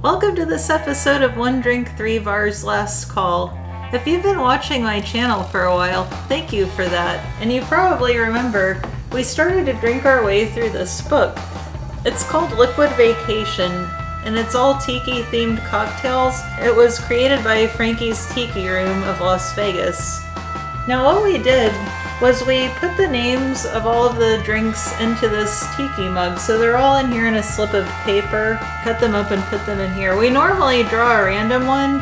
Welcome to this episode of One Drink, Three Bars, Last Call. If you've been watching my channel for a while, thank you for that. And you probably remember, we started to drink our way through this book. It's called Liquid Vacation, and it's all tiki-themed cocktails. It was created by Frankie's Tiki Room of Las Vegas. Now what we did was we put the names of all of the drinks into this tiki mug. So they're all in here in a slip of paper, cut them up and put them in here. We normally draw a random one,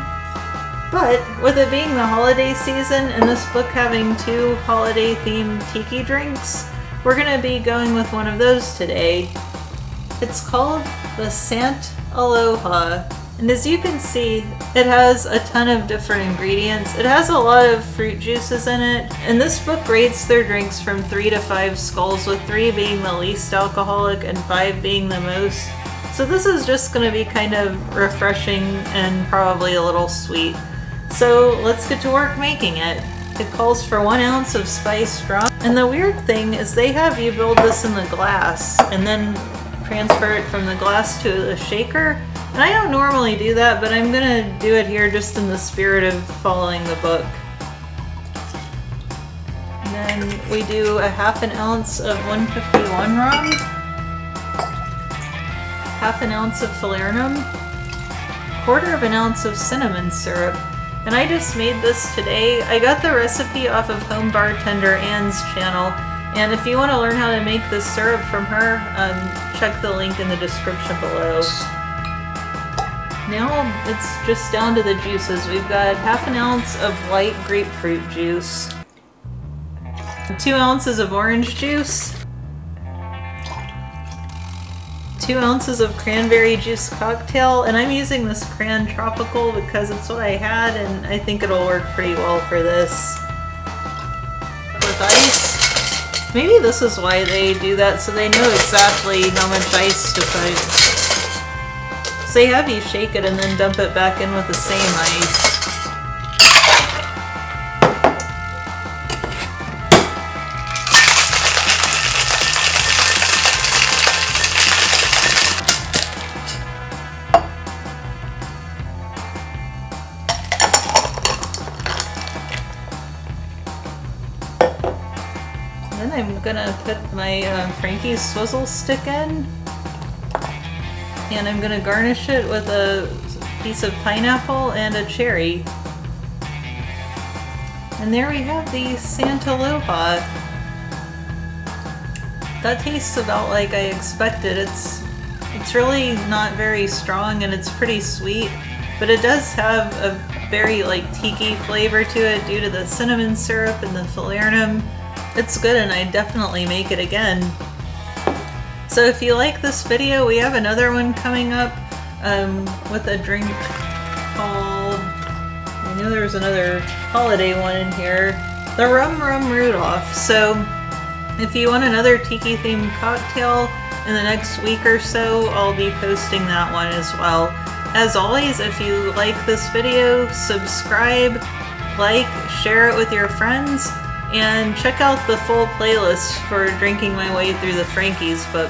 but with it being the holiday season and this book having two holiday themed tiki drinks, we're gonna be going with one of those today. It's called the Santaloha. And as you can see, it has a ton of different ingredients. It has a lot of fruit juices in it. And this book rates their drinks from 3 to 5 skulls, with 3 being the least alcoholic and 5 being the most. So this is just going to be kind of refreshing and probably a little sweet. So let's get to work making it. It calls for 1 ounce of spiced rum. And the weird thing is they have you build this in the glass and then transfer it from the glass to the shaker. And I don't normally do that, but I'm gonna do it here just in the spirit of following the book. And then we do a 1/2 ounce of 151 rum, 1/2 ounce of falernum, 1/4 ounce of cinnamon syrup. And I just made this today. I got the recipe off of home bartender Ann's channel. And if you want to learn how to make this syrup from her, check the link in the description below. Now it's just down to the juices. We've got 1/2 ounce of light grapefruit juice, 2 ounces of orange juice, 2 ounces of cranberry juice cocktail, and I'm using this Cran Tropical because it's what I had and I think it'll work pretty well for this. With ice, maybe this is why they do that, so they know exactly how much ice to put. So they have you shake it and then dump it back in with the same ice. Then I'm gonna put my Frankie's swizzle stick in. And I'm gonna garnish it with a piece of pineapple and a cherry. And there we have the Santaloha. That tastes about like I expected. It's really not very strong and it's pretty sweet, but it does have a very like tiki flavor to it due to the cinnamon syrup and the falernum. It's good and I definitely make it again. So if you like this video, we have another one coming up with a drink called, I know there's another holiday one in here, the Rum Rum Rudolph. So if you want another tiki themed cocktail in the next week or so, I'll be posting that one as well. As always, if you like this video, subscribe, like, share it with your friends, and check out the full playlist for drinking my way through the Frankie's book,